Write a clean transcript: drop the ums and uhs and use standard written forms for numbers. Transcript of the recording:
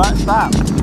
Don't stop.